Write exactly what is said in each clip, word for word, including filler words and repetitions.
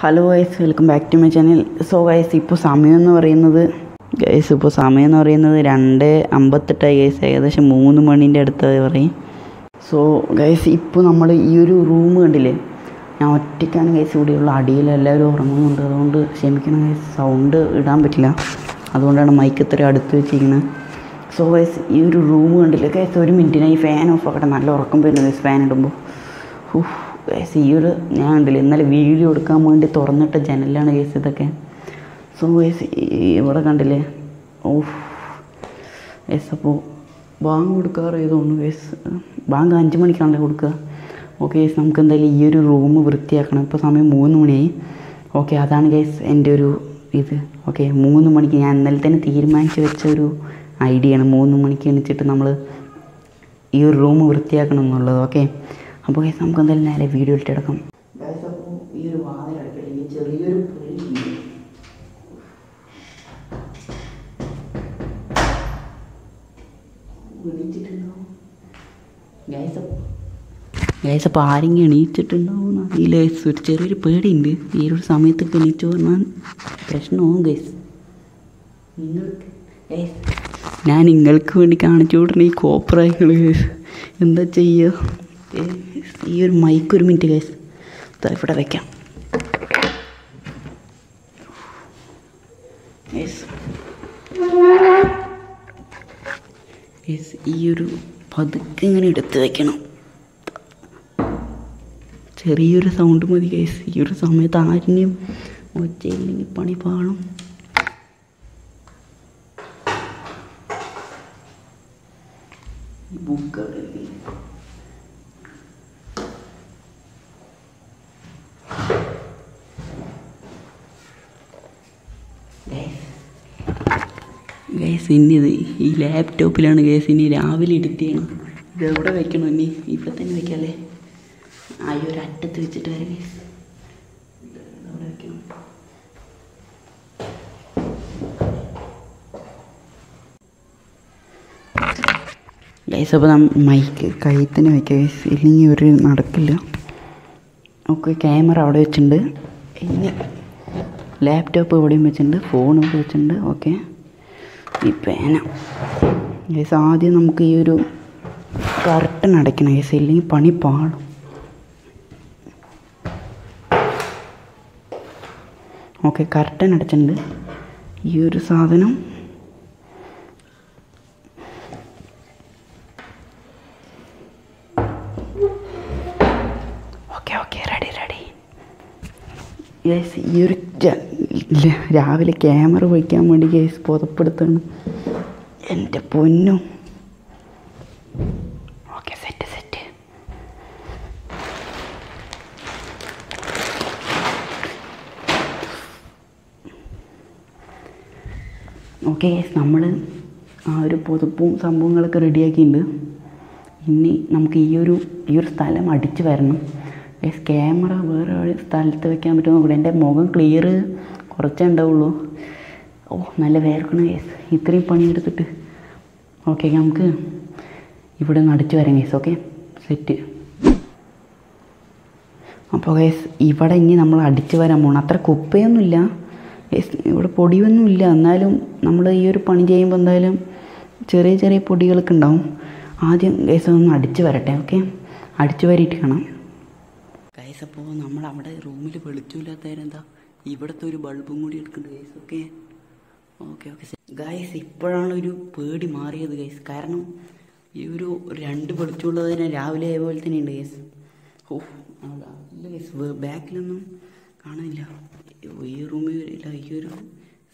Hello guys, welcome back to my channel. So guys, ഇപ്പോൾ സമയം എന്ന് പറയുന്നത് ഗൈസ് ഇപ്പോൾ സമയം എന്ന് പറയുന്നത് രണ്ട് അമ്പത്തെട്ടായി ഗൈസ്, ഏകദേശം മൂന്ന് മണീൻ്റെ അടുത്ത് പറയും. സോ ഗൈസ്, ഇപ്പോൾ നമ്മൾ ഈ ഒരു റൂം കണ്ടില്ലേ, ഞാൻ ഒറ്റയ്ക്കാണ് ഗൈസ് ഇവിടെയുള്ള, അടിയിൽ എല്ലാവരും ഉറങ്ങുന്നുണ്ട്. അതുകൊണ്ട് ക്ഷമിക്കണം ഗൈസ്, സൗണ്ട് ഇടാൻ പറ്റില്ല, അതുകൊണ്ടാണ് മൈക്ക് ഇത്ര അടുത്ത് വെച്ചിരിക്കുന്നത്. സോ ഗൈസ്, ഈ ഒരു റൂം കണ്ടില്ലേ ഗൈസ്, ഒരു മിനിറ്റിനായി ഫാൻ ഓഫ് ആക്കട്ടെ, നല്ല ഉറക്കം വരുന്നു ഗൈസ് ഫാൻ ഇടുമ്പോൾ. ഹുഫ് ഗൈസ്, ഈ ഒരു ഞാൻ കണ്ടില്ലേ ഇന്നലെ വീഡിയോ എടുക്കാൻ വേണ്ടി തുറന്നിട്ട ജനലാണ് ഗൈസ് ഇതൊക്കെ. സോ ഗൈസ്, ഇവിടെ കണ്ടില്ലേ, ഓഫ് ഗൈസ്. അപ്പോൾ ബാങ്ക് കൊടുക്കാറ് ഇതൊന്നും ഗൈസ്, ബാങ്ക് അഞ്ച് മണിക്കാണല്ലേ കൊടുക്കുക. ഓക്കെ ഗൈസ്, നമുക്ക് എന്തായാലും ഈ ഒരു റൂം വൃത്തിയാക്കണം. ഇപ്പോൾ സമയം മൂന്ന് മണിയായി. ഓക്കെ, അതാണ് ഗൈസ് എൻ്റെ ഒരു ഇത്. ഓക്കെ, മൂന്ന് മണിക്ക് ഞാൻ ഇന്നലെ തന്നെ തീരുമാനിച്ച് വെച്ച ഒരു ഐഡിയയാണ്, മൂന്ന് മണിക്ക് എണിച്ചിട്ട് നമ്മൾ ഈ ഒരു റൂം വൃത്തിയാക്കണം എന്നുള്ളത്. ഓക്കെ, അപ്പോൾ ഗൈസ് നമുക്ക് എന്തായാലും നേരെ വീഡിയോ ഇട്ടെടുക്കാം. അപ്പോൾ ഈ ഒരു വാതിൽ അടയ്ക്കട്ടെ, ചെറിയൊരു ഗൈസ്, അപ്പോൾ ആരെങ്കിലും എണീച്ചിട്ടുണ്ടാവുമെന്ന് അറിയില്ല ഗൈസ്, ഒരു ചെറിയൊരു പേടിയുണ്ട്. ഈ ഒരു സമയത്തൊക്കെ എണീച്ചു പറഞ്ഞാൽ പ്രശ്നമാവും ഗൈസ്. നിങ്ങൾക്ക് ഗൈസ് ഞാൻ നിങ്ങൾക്ക് വേണ്ടി കാണിച്ചു വിടണം ഈ കോപ്രായങ്ങൾ ഗൈസ്, എന്താ ചെയ്യുക. ഈ ഒരു മൈക്ക് ഒരു മിനിറ്റ് ഗൈസ് ഇവിടെ വയ്ക്കാം ഗൈസ്. ഈ ഒരു പതുക്കെ ഇങ്ങനെ എടുത്ത് വയ്ക്കണം, ചെറിയൊരു സൗണ്ട് മതി ഗൈസ്. ഈ ഒരു സമയത്ത് ആരിനെയും ഒച്ചയില്ലെങ്കിൽ പണി പാളും. ഗൈസ് ഇനി ഇത് ഈ ലാപ്ടോപ്പിലാണ് ഗൈസ്, ഇനി രാവിലെ എഡിറ്റ് ചെയ്യണം. ഇത് എവിടെ വെക്കണം, ഇനി ഇവിടെ തന്നെ വെക്കാമല്ലേ, ആ ഈ ഒരു അറ്റത്ത് വെച്ചിട്ട് വരെ ഗൈസ്. ഗൈസ് അപ്പോൾ നമ്മൾ മൈക്ക് കയ്യിൽ തന്നെ വയ്ക്കുക ഗൈസ്, ഇല്ലെങ്കിൽ ഒരു നടക്കില്ല. ഓക്കെ, ക്യാമറ അവിടെ വെച്ചിട്ടുണ്ട്, ഇനി ലാപ്ടോപ്പ് എവിടെയും വെച്ചിട്ടുണ്ട്, ഫോൺ ഇവിടെ വെച്ചിട്ടുണ്ട്. ഓക്കെ, ഈ പേന ഗൈസ്, ആദ്യം നമുക്ക് ഈ ഒരു കർട്ടൻ അടയ്ക്കണം ഗൈസ്, ഇല്ലെങ്കിൽ പണി പാടും. ഓക്കെ, കർട്ടൻ അടച്ചിട്ടുണ്ട്. ഈ ഒരു സാധനം okay okay ready ready guys. ഈ ഒരു ഇല്ല രാവിലെ ക്യാമറ വയ്ക്കാൻ വേണ്ടി കേസ് പുതപ്പെടുത്തണം, എൻ്റെ പൊന്നും. Okay, set set. Okay guys, നമ്മൾ ആ ഒരു പുതപ്പും സംഭവങ്ങളൊക്കെ റെഡിയാക്കിയിട്ടുണ്ട്. ഇനി നമുക്ക് ഈ ഒരു ഈ ഒരു സ്ഥലം അടിച്ചു വരണം ഗൈസ്. ക്യാമറ വേറെ ഒരു സ്ഥലത്ത് വെക്കാൻ പറ്റുമോ നോക്കട്ടെ. എൻ്റെ മുഖം ക്ലിയർ കുറച്ചേ ഉണ്ടാവുള്ളൂ. ഓ നല്ല വേർക്കണം ഗൈസ്, ഇത്രയും പണിയെടുത്തിട്ട്. ഓക്കെ, നമുക്ക് ഇവിടെ നിന്ന് അടിച്ചു വരാം ഗൈസ്. Okay, set. അപ്പോൾ ഗൈസ് ഇവിടെ ഇനി നമ്മൾ അടിച്ചു വരാൻ പോകണം. അത്ര കുപ്പയൊന്നുമില്ല ഗൈസ്, ഇവിടെ പൊടിയൊന്നുമില്ല, എന്നാലും നമ്മൾ ഈ ഒരു പണി ചെയ്യുമ്പോൾ എന്തായാലും ചെറിയ ചെറിയ പൊടികളൊക്കെ ഉണ്ടാവും. ആദ്യം ഗൈസ് ഒന്ന് അടിച്ചു വരട്ടെ. ഓക്കെ, അടിച്ചു വരിയിട്ട് കാണാം ഗൈസ്. അപ്പോൾ നമ്മളവിടെ റൂമിൽ വെളിച്ചമില്ലാത്തവരെ എന്താ ഇവിടുത്തെ ഒരു ബൾബും കൂടി എടുക്കുന്നുണ്ട് guys. Okay okay okay guys, ഇപ്പോഴാണ് ഒരു പേടി മാറിയത് ഗൈസ്, കാരണം ഈ ഒരു രണ്ട് വെളിച്ചമുള്ളതിനെ രാവിലെ പോലെ തന്നെയുണ്ട് ഗൈസ്. ഓ അല്ല ഗൈസ്, ബാക്കിലൊന്നും കാണാനില്ല. ഈ റൂമിൽ ഇല്ല, ഈ ഒരു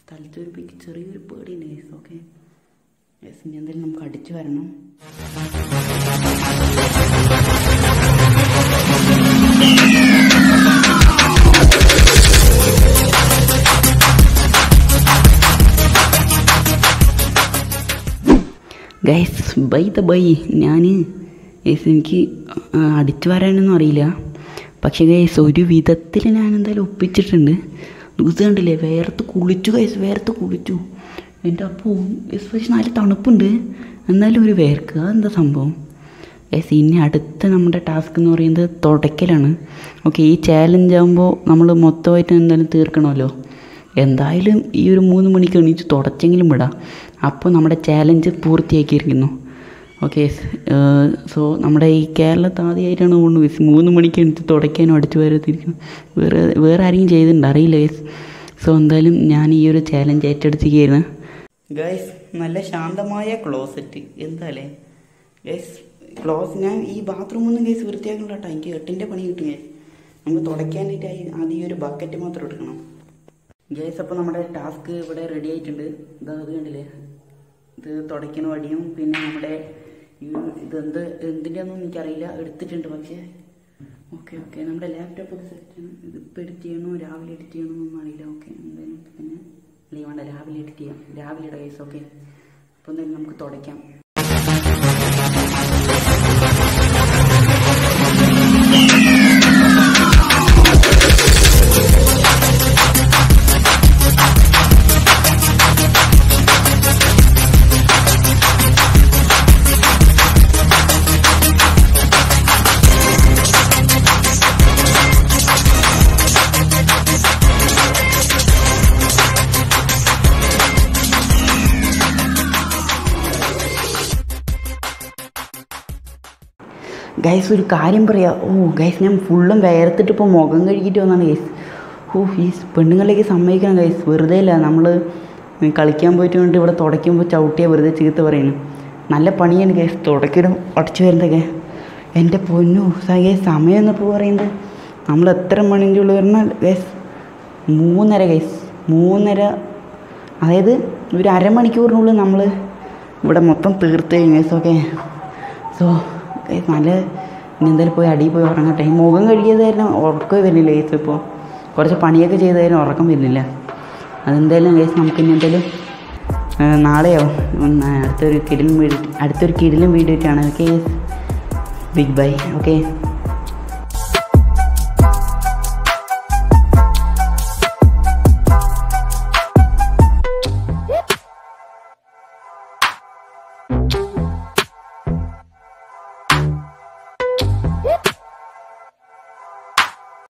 സ്ഥലത്ത് വരുമ്പോൾ എനിക്ക് ചെറിയൊരു പേടിയുണ്ട് ഗൈസ്. ഓക്കെ ഗൈസ്, ഇനി എന്തായാലും നമുക്ക് അടിച്ചു വരണം. ഗൈസ് ബൈ ദ ബൈ, ഞാൻ ഗൈസ് എനിക്ക് അടിച്ചു വരാനൊന്നും അറിയില്ല, പക്ഷേ ഗൈസ് ഒരു വിധത്തിൽ ഞാനെന്തായാലും ഒപ്പിച്ചിട്ടുണ്ട്. ഇത് കണ്ടില്ലേ, വേർത്ത് കുളിച്ചു ഗൈസ്, വേർത്ത് കുളിച്ചു എൻ്റെ. അപ്പോൾ ഗൈസ് പക്ഷേ നല്ല തണുപ്പുണ്ട്, എന്നാലും ഒരു വേർക്ക് അതെന്താ സംഭവം. യെസ് ഇനി അടുത്ത നമ്മുടെ ടാസ്ക് എന്ന് പറയുന്നത് തുടയ്ക്കലാണ്. ഓക്കെ, ഈ ചാലഞ്ച് ആകുമ്പോൾ നമ്മൾ മൊത്തമായിട്ട് എന്തായാലും തീർക്കണമല്ലോ. എന്തായാലും ഈ ഒരു മൂന്ന് മണിക്ക് എണീച്ച് തുടച്ചെങ്കിലും വിടാം. അപ്പോൾ നമ്മുടെ ചാലഞ്ച് പൂർത്തിയാക്കിയിരിക്കുന്നു. ഓക്കെ, സോ നമ്മുടെ ഈ കേരളത്തിൽ ആദ്യമായിട്ടാണ് തോന്നുന്നു യെസ് മൂന്ന് മണിക്ക് എണീച്ച് തുടയ്ക്കാനും അടിച്ചു വരത്തിരിക്കുന്നു. വേറെ വേറെ ആരെങ്കിലും ചെയ്തിട്ടുണ്ട് അറിയില്ല യെസ്. സോ എന്തായാലും ഞാൻ ഈ ഒരു ചാലഞ്ച് ഏറ്റെടുത്തിരിക്കുകയാണ് ഗൈസ്. നല്ല ശാന്തമായ ക്ലോസറ്റ് എന്താല്ലേ ഗൈസ്. ക്ലോസ് ഞാൻ ഈ ബാത്റൂമൊന്നും ഗൈസ് വൃത്തിയാക്കണ്ട കേട്ടോ, എനിക്ക് എട്ടിൻ്റെ പണി കിട്ടും ഗൈസ്. നമുക്ക് തുടയ്ക്കാനായിട്ട് ആദ്യം ഈ ഒരു ബക്കറ്റ് മാത്രം എടുക്കണം ഗൈസ്. അപ്പോൾ നമ്മുടെ ടാസ്ക് ഇവിടെ റെഡി ആയിട്ടുണ്ട്. ഇത് അത് കണ്ടില്ലേ, ഇത് തുടയ്ക്കുന്ന വഴിയും പിന്നെ നമ്മുടെ ഈ ഇതെന്ത് എന്തിൻ്റെയൊന്നും എനിക്കറിയില്ല, എടുത്തിട്ടുണ്ട് പക്ഷേ. ഓക്കെ ഓക്കെ നമ്മുടെ ലാപ്ടോപ്പ് ഒക്കെ സെറ്റ് ചെയ്യണം. ഇതിപ്പോൾ എഡിറ്റ് ചെയ്യണോ രാവിലെ എഡിറ്റ് ചെയ്യണമെന്നൊന്നും അറിയില്ല. ഓക്കെ എന്തായാലും പിന്നെ അല്ലെങ്കിൽ വേണ്ട, രാവിലെ എഡിറ്റ് ചെയ്യാം, രാവിലെ ഇടാം ഗൈസ്. ഓക്കെ അപ്പോൾ എന്തായാലും നമുക്ക് തുടയ്ക്കാം. ഗൈസ് ഒരു കാര്യം പറയാം, ഓ ഗൈസ് ഞാൻ ഫുള്ളും വേർത്തിട്ട് ഇപ്പോൾ മുഖം കഴുകിയിട്ട് വന്നാണ് ഗൈസ്. ഓ ഗൈസ് പെണ്ണുങ്ങളിലേക്ക് സമ്മതിക്കണം ഗൈസ്, വെറുതെ അല്ല നമ്മൾ കളിക്കാൻ പോയിട്ട് കൊണ്ട് ഇവിടെ തുടയ്ക്കുമ്പോൾ ചവിട്ടിയാൽ വെറുതെ ചീത്ത പറയുന്നു. നല്ല പണിയാണ് ഗൈസ് തുടയ്ക്കലും അടച്ചു വരുന്നതൊക്കെ. എൻ്റെ പൊന്നു ഗൈസ് സമയം എന്നപ്പോൾ പറയുന്നത് നമ്മൾ എത്ര മണിൻ്റെ ഉള്ളിൽ പറഞ്ഞാൽ ഗൈസ് മൂന്നര ഗൈസ് മൂന്നര, അതായത് ഒരു അരമണിക്കൂറിനുള്ളിൽ നമ്മൾ ഇവിടെ മൊത്തം തീർത്ത് കഴിഞ്ഞു ഗൈസ്. ഓക്കെ സോ ഗൈസ് നല്ല ഇനി എന്തായാലും പോയി അടിയിൽ പോയി ഉറങ്ങട്ടെ. ഈ മുഖം കഴുകിയതായിരുന്നു ഉറക്കമേ വരുന്നില്ല ഗൈസ്. ഇപ്പോൾ കുറച്ച് പണിയൊക്കെ ചെയ്തായിരുന്നു ഉറക്കം വരുന്നില്ല. അതെന്തായാലും ഗൈസ് നമുക്ക് ഇനി എന്തായാലും നാളെയോ അടുത്തൊരു കിടിലും വീട് അടുത്തൊരു കിടിലും വീട് ആയിട്ടാണ്. Okay guys, big bye. Okay.